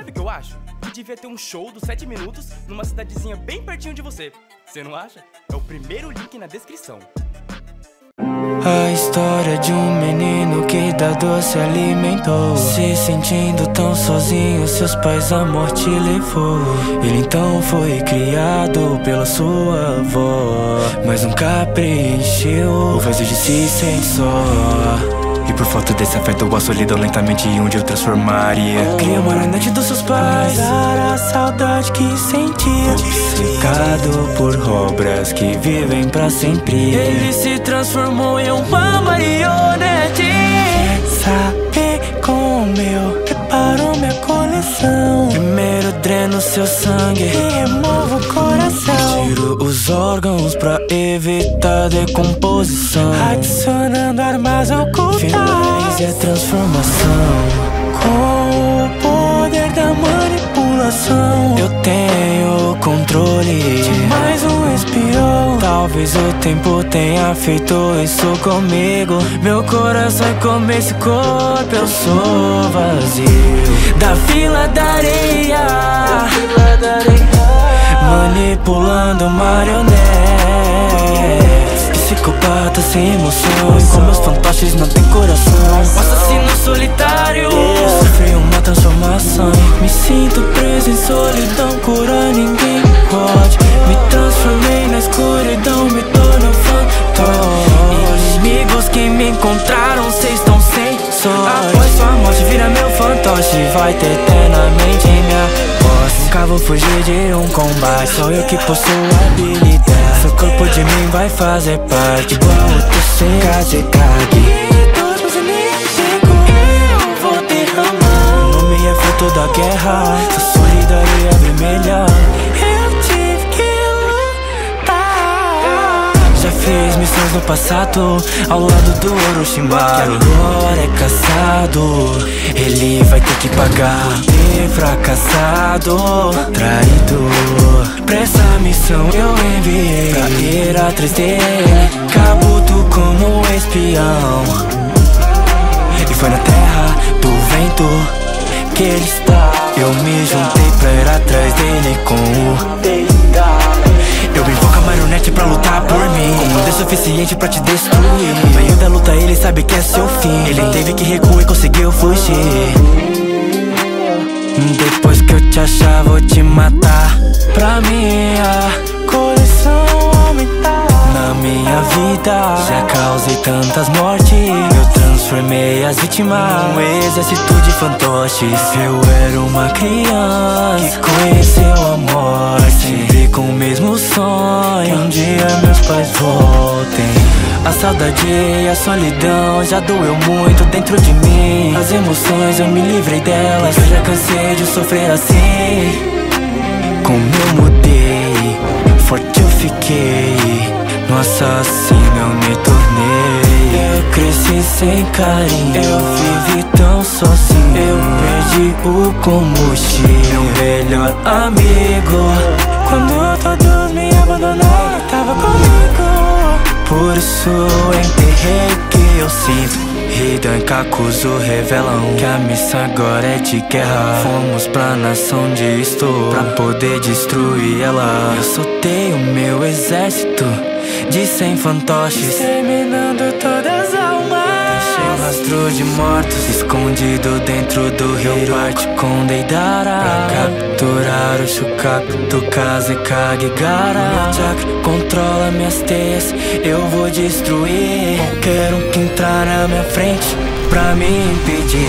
Sabe o que eu acho? Que devia ter um show dos 7 minutos numa cidadezinha bem pertinho de você. Você não acha? É o primeiro link na descrição. A história de um menino que da dor se alimentou, se sentindo tão sozinho, seus pais a morte levou. Ele então foi criado pela sua avó, mas nunca preencheu o vazio de si sem só. E por falta desse afeto eu a solidão lentamente onde eu transformaria. Cria uma noite dos seus pais, a saudade que sentia, obcecado por obras que vivem pra sempre. Ele se transformou em uma marionete. Sabe como eu preparo minha coleção? Primeiro dreno seu sangue e removo o coração. Tiro os órgãos pra evitar decomposição, adicionando armas ocultas. Finalize a transformação com o poder da manipulação. Eu tenho controle de mais um espião. Talvez o tempo tenha feito isso comigo. Meu coração é como esse corpo, eu sou vazio. Da vila da areia, manipulando marionetes, psicopatas sem emoções, com meus fantoches não tem coração. Assassino solitário, eu sofri uma transformação. Me sinto preso em solidão, cura ninguém pode. Me transformei na escuridão, me torno um fantoche. Inimigos que me encontraram, cês estão sem sorte. Após sua morte vira meu fantoche, vai ter eternamente minha. Nunca vou fugir de um combate, sou eu que possuo habilidade. Seu corpo de mim vai fazer parte, igual o teu ser Kaze. E todos os inimigos eu vou derramar. O nome é fruto da guerra, sua solidaria vermelha. Eu tive que lutar. Já fiz missões no passado, ao lado do Orochimaru, que agora é caçado. Ele vai ter que pagar. Fracassado, traidor. Pra essa missão eu enviei pra ir atrás dele, Kabuto como espião. E foi na terra do vento que ele está. Eu me juntei pra ir atrás dele com o Deidara. Eu invoco a marionete pra lutar por mim, comando suficiente pra te destruir. No meio da luta ele sabe que é seu fim. Ele teve que recuar e conseguiu fugir. Depois que eu te achar, vou te matar. Pra minha coleção aumentar. Na minha vida já causei tantas mortes. Eu transformei as vítimas num exército de fantoches. Eu era uma criança que conheceu a morte, sempre com o mesmo sonho, que um dia meus pais voltem. A saudade e a solidão já doeu muito dentro de mim. As emoções eu me livrei delas, eu já cansei de sofrer assim. Como eu mudei, forte eu fiquei, no assassino eu me tornei. Eu cresci sem carinho, eu vivi tão sozinho. Eu perdi o combustível, meu melhor amigo. Quando todos me abandonaram, tava comigo. Por isso enterrei que eu sinto. Hidan e Kakuzu revelam que a missão agora é de guerra. Fomos pra nação de estou, pra poder destruir ela. Eu soltei o meu exército de 100 fantoches, exterminando todas as almas. Deixei o rastro de mortos escondido dentro do rio. Eu parti com Deidara pra capturar o Shukaku do Kaze e Kagegara. Meu chakra controla minhas teias, eu vou destruir qualquer um que entrar na minha frente pra me impedir.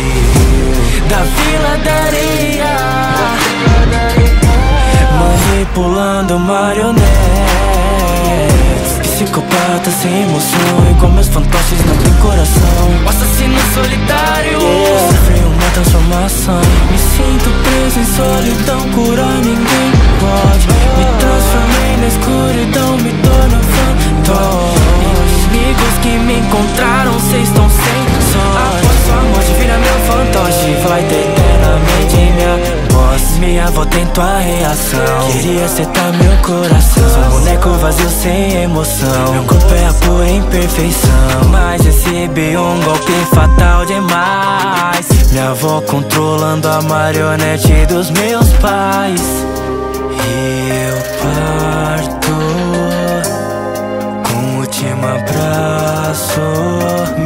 Da vila da areia, manipulando marionetes, psicopatas sem emoção, igual meus fantoches não tem coração. Assassino solitário, eu sofri uma transformação. Me sinto preso em solidão, cura ninguém pode. Me transformei na escuridão, me torno fantoche. Inimigos que me encontraram, cês estão sem sorte. Após sua morte vira meu fantoche, vai ter eternamente minha posse. Minha avó tentou a reação, queria acertar meu coração. Sou boneco vazio sem emoção, meu corpo é a pura imperfeição, mas recebi um golpe fatal demais. Minha avó controlando a marionete dos meus pais. E eu parto com o último abraço,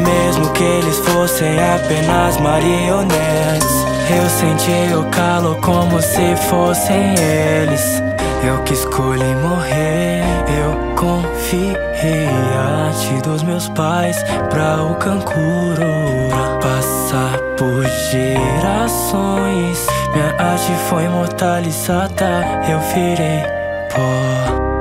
mesmo que eles fossem apenas marionetes. Eu senti o calor como se fossem eles. Eu que escolhi morrer. Eu confiei a arte dos meus pais pra o Kankuro, pra passar por gerações. Minha arte foi imortalizada, eu virei pó.